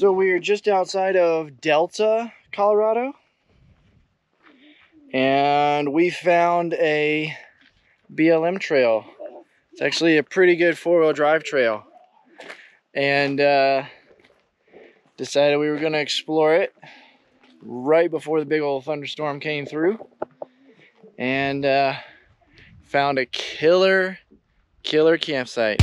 So we are just outside of Delta, Colorado, and we found a BLM trail. It's actually a pretty good four-wheel drive trail, and decided we were going to explore it right before the big old thunderstorm came through, and found a killer campsite.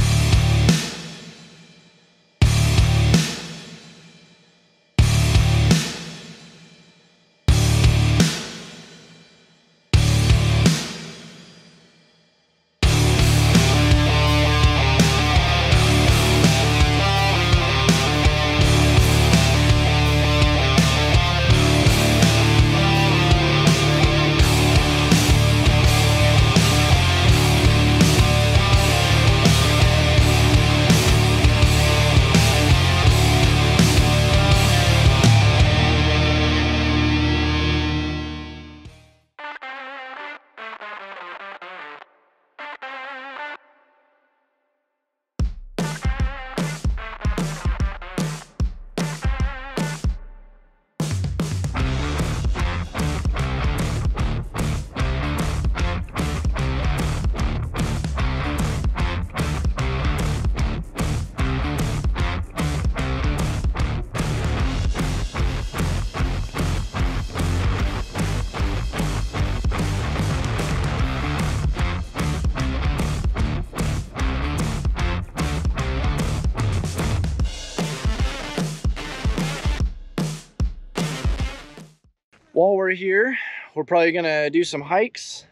While we're here, we're probably gonna do some hikes,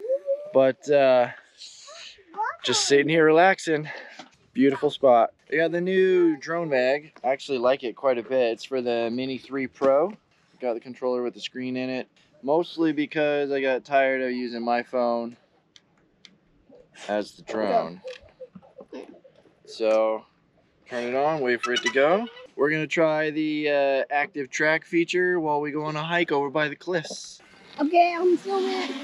but just sitting here relaxing. Beautiful spot. I got the new drone bag. I actually like it quite a bit. It's for the Mini 3 Pro. Got the controller with the screen in it, mostly because I got tired of using my phone as the drone. So turn it on, wait for it to go. We're gonna try the active track feature while we go on a hike over by the cliffs. Okay, I'm filming.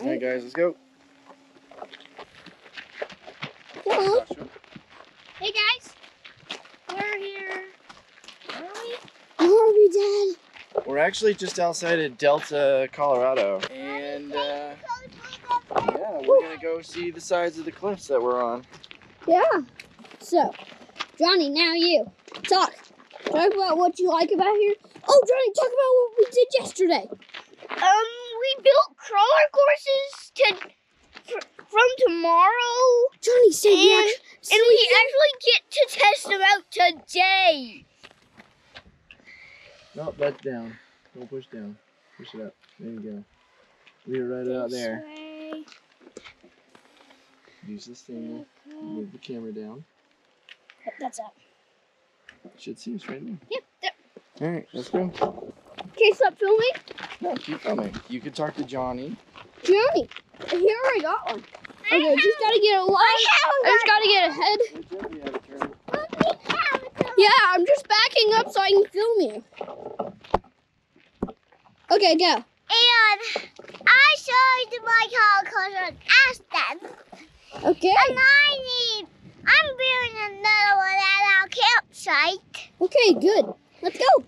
All right, guys, let's go. Hello. Hey, guys. We're here. Where are we? Where are we, Dad? We're actually just outside of Delta, Colorado. And, yeah, we're gonna go see the sides of the cliffs that we're on. Yeah. So, Johnny, now you. Talk. Talk about what you like about here. Oh, Johnny, talk about what we did yesterday. We built crawler courses from tomorrow. Johnny, say yes. And we actually get to test them out today. No, that's down. Don't push down. Push it up. There you go. We were right out there. Use this thing. Move the camera down. That's up. Should see us right now. Yep. There. All right, let's go. Okay, stop filming. No, keep filming. You can talk to Johnny. Johnny, he already got one. Okay, just gotta get a light. I just gotta get a head. Yeah, I'm just backing up so I can film you. Okay, go. And I showed my color and asked them. Okay. And I'm building another one at our campsite. Okay, good. Let's go.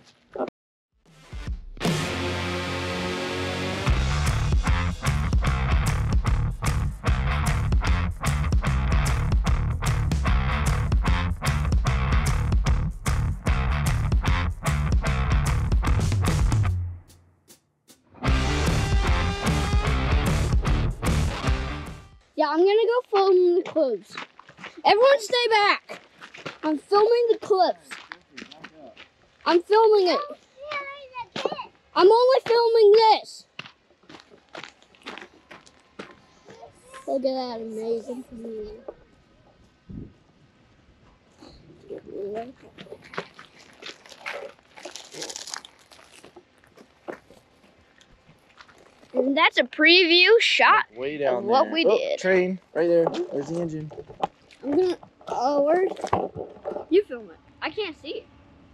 Yeah, I'm gonna go film the cliffs. Everyone stay back. I'm filming the cliffs. I'm filming it. I'm only filming this. Look at that amazing view. And that's a preview shot way down of what there. We did. Train, right there. There's the engine. I'm gonna, where's... You film it. I can't see it.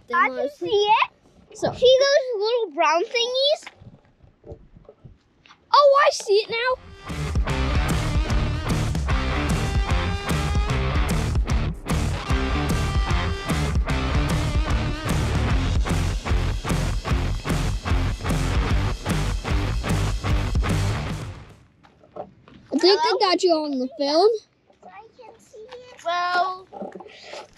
Then I can see it. So. See those little brown thingies? Oh, I see it now. got you on the film. I can see it. Well,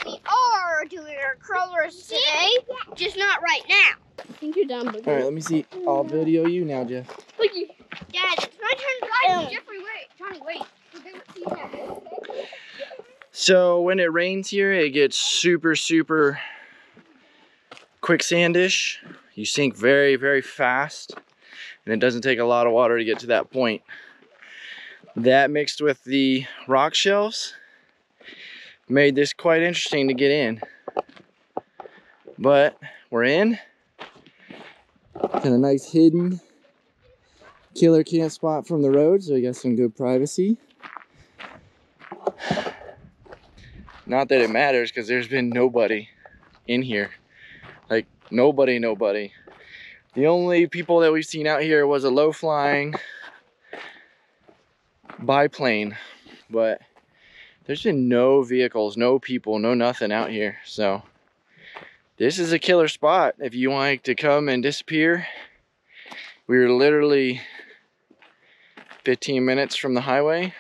we are doing our crawlers today, just not right now. I think you're done, Boogie. All right, let me see. I'll video you now, Jeff. Boogie. Dad, it's my turn to light. Jeffrey, wait. Johnny, wait. So when it rains here, it gets super, super quicksandish. You sink very, very fast, and it doesn't take a lot of water to get to that point. That mixed with the rock shelves made this quite interesting to get in. But we're in. Got a nice hidden killer camp spot from the road, so we got some good privacy. Not that it matters, because there's been nobody in here. Like, nobody, nobody. The only people that we've seen out here was a low-flying biplane, but there's been no vehicles, no people, no nothing out here. So this is a killer spot if you like to come and disappear. We were literally 15 minutes from the highway,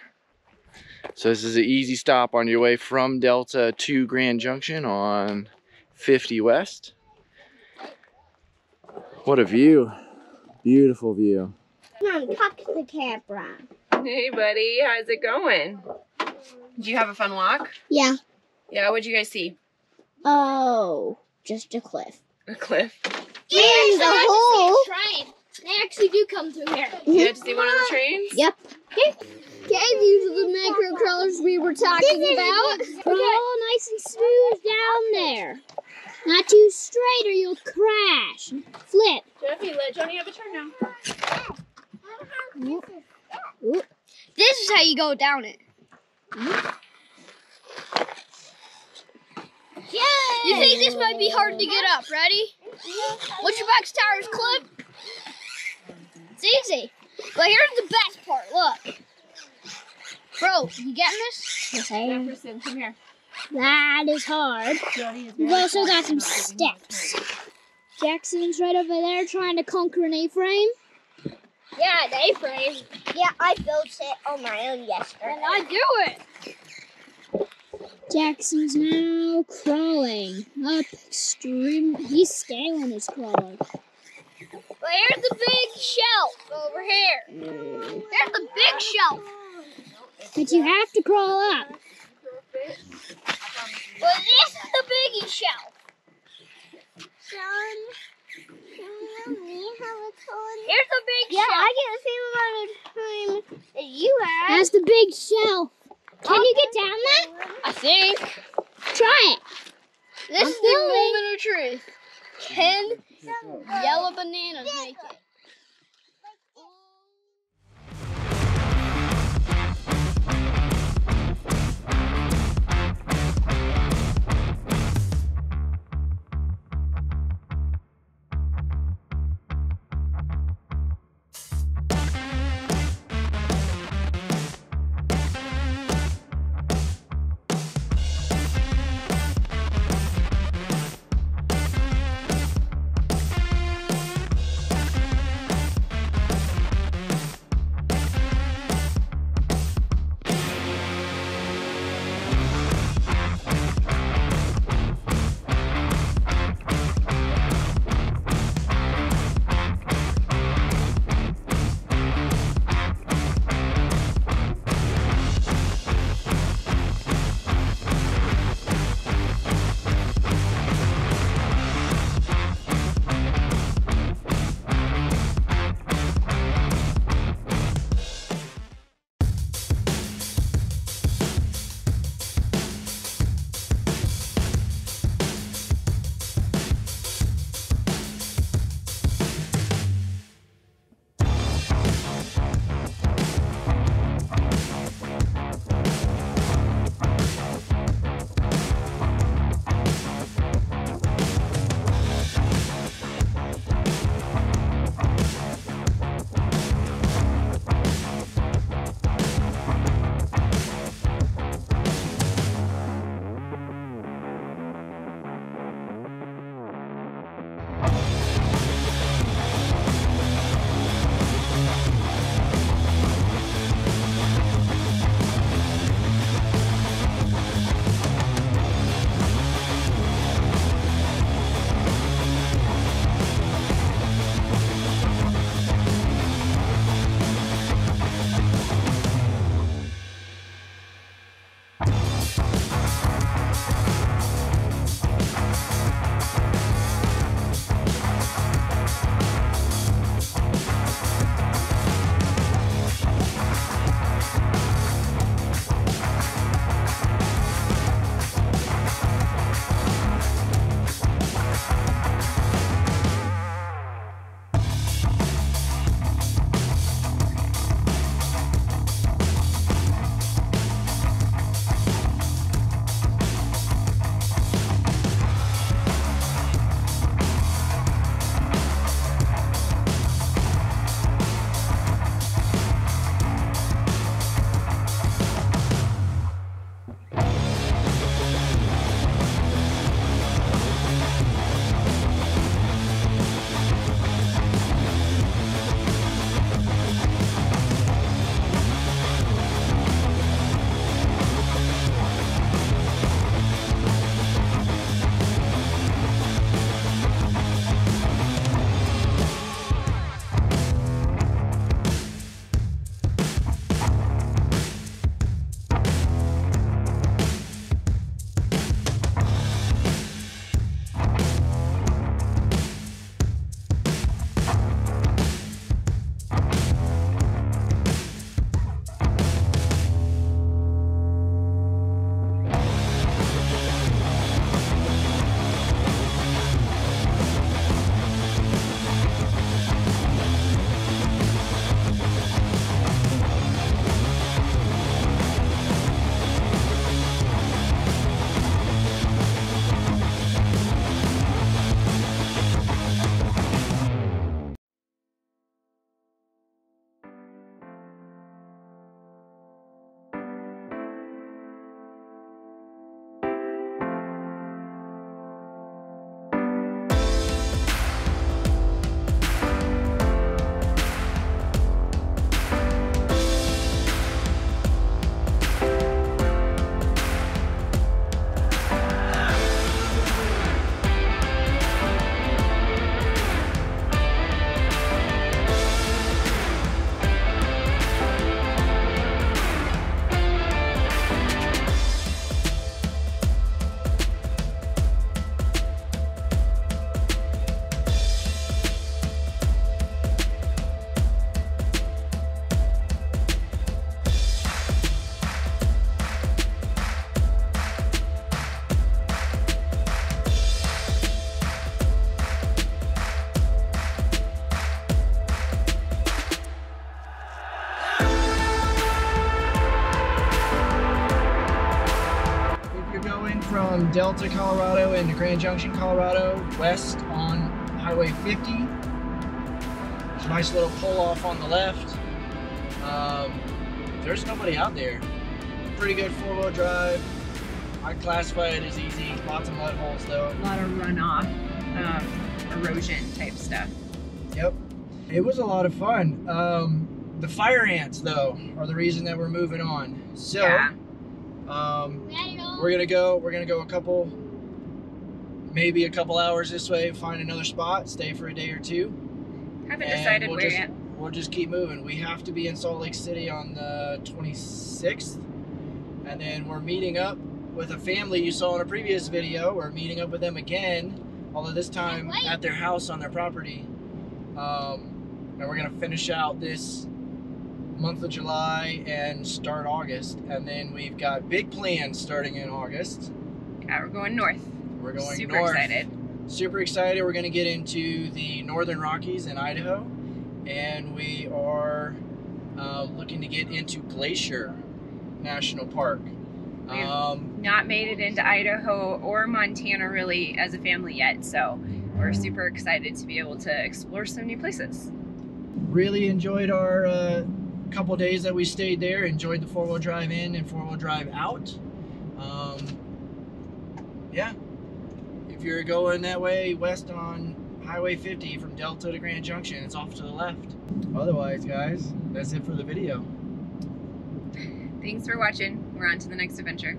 so this is an easy stop on your way from Delta to Grand Junction on 50 West. What a view. Beautiful view. Mom, talk to the camera. Hey, buddy. How's it going? Did you have a fun walk? Yeah. Yeah, what'd you guys see? Oh, just a cliff. A cliff? Yeah, and a hole. Train. They actually do come through here. Mm-hmm. You got to see one of the trains? Yep. Okay, these are the macro crawlers we were talking about. They're all nice and smooth down there. Not too straight or you'll crash. Flip. Jeffy, let Johnny have a turn now. Whoop. Whoop. This is how you go down it. Whoop. Yay! You think this might be hard to get up? Ready? Once your back tires clip, it's easy. But here's the best part. Look, bro, you getting this? Yes, I am. Jefferson, come here. That is hard. We've also got some steps. Jackson's right over there trying to conquer an A-frame. Yeah, an A-frame. Yeah, I built it on my own yesterday. And I do it. Jackson's now crawling up extreme. He's scaling his crawler. But here's the big shelf over here. There's the big shelf. But you have to crawl up. Well, this is the biggie shelf. Sean, me how it's holding. Here's the big shelf. Yeah, I get the same amount of time that you have. That's the big shelf. Can you get down that? I think. Try it. This is the moment of truth. Can yellow bananas make it? from Delta, Colorado into Grand Junction, Colorado, west on Highway 50. Nice little pull off on the left. There's nobody out there. Pretty good four-wheel drive. I classify it as easy. Lots of mud holes though. A lot of runoff, erosion type stuff. Yep. It was a lot of fun. The fire ants though are the reason that we're moving on. So yeah. We're gonna go maybe a couple hours this way, find another spot, stay for a day or two. Haven't decided where yet. We'll just keep moving. We have to be in Salt Lake City on the 26th, and then we're meeting up with a family you saw in a previous video. We're meeting up with them again, although this time at their house on their property. And we're gonna finish out this month of July and start August, and then we've got big plans starting in August. Yeah, we're going north. We're going super north. Super excited. Super excited. We're gonna get into the Northern Rockies in Idaho, and we are looking to get into Glacier National Park. We've not made it into Idaho or Montana really as a family yet, so we're super excited to be able to explore some new places. Really enjoyed our couple days that we stayed there. Enjoyed the four-wheel drive in and four-wheel drive out. Yeah, if you're going that way west on Highway 50 from Delta to Grand Junction, it's off to the left. Otherwise, guys, that's it for the video. Thanks for watching. We're on to the next adventure.